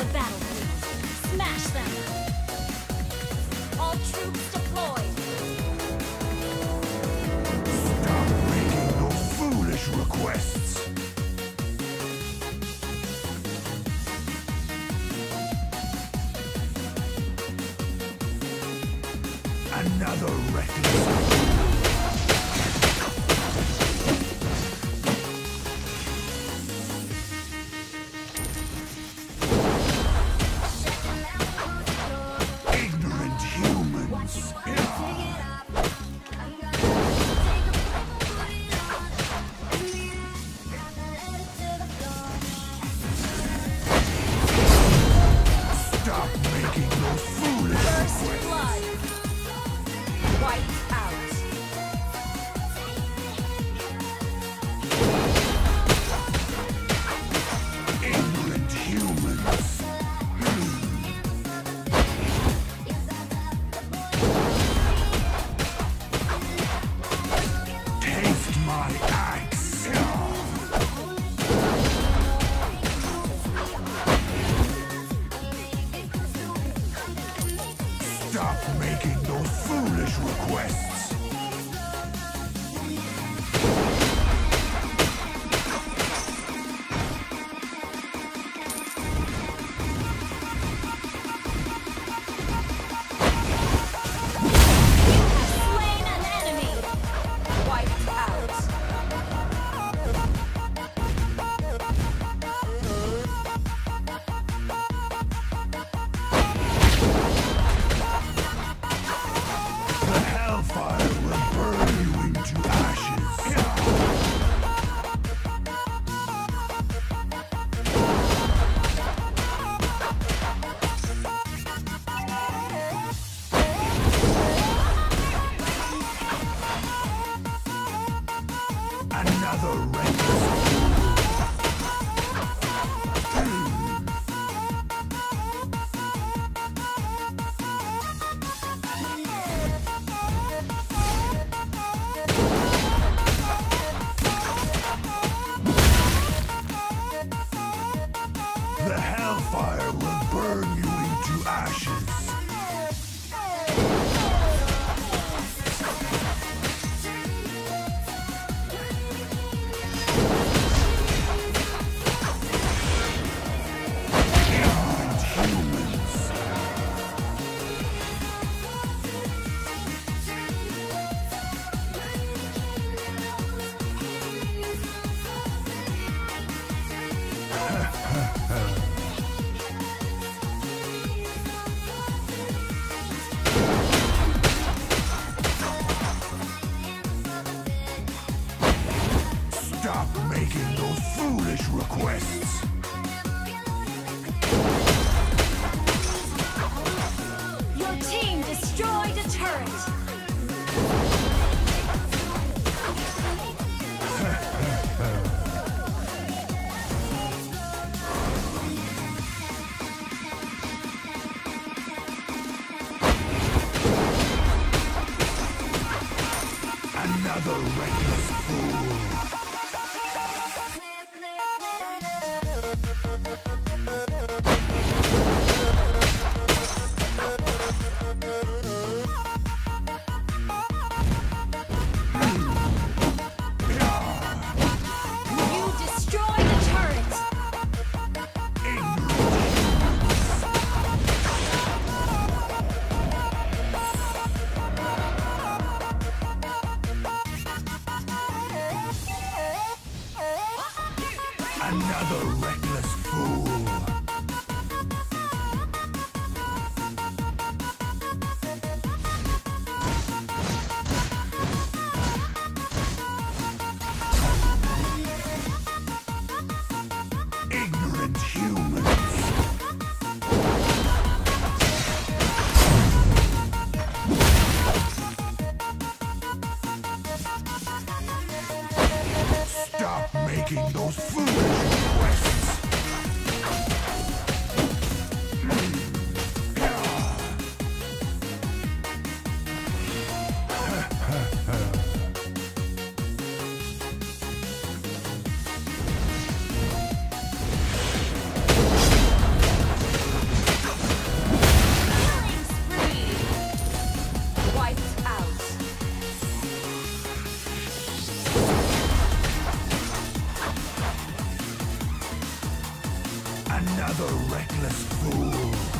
the battlefield. Smash them! All troops deployed! Stop making your foolish requests! Another wrecking. Another reckless fool. Ignorant humans. Stop making those fools. West. the reckless fool.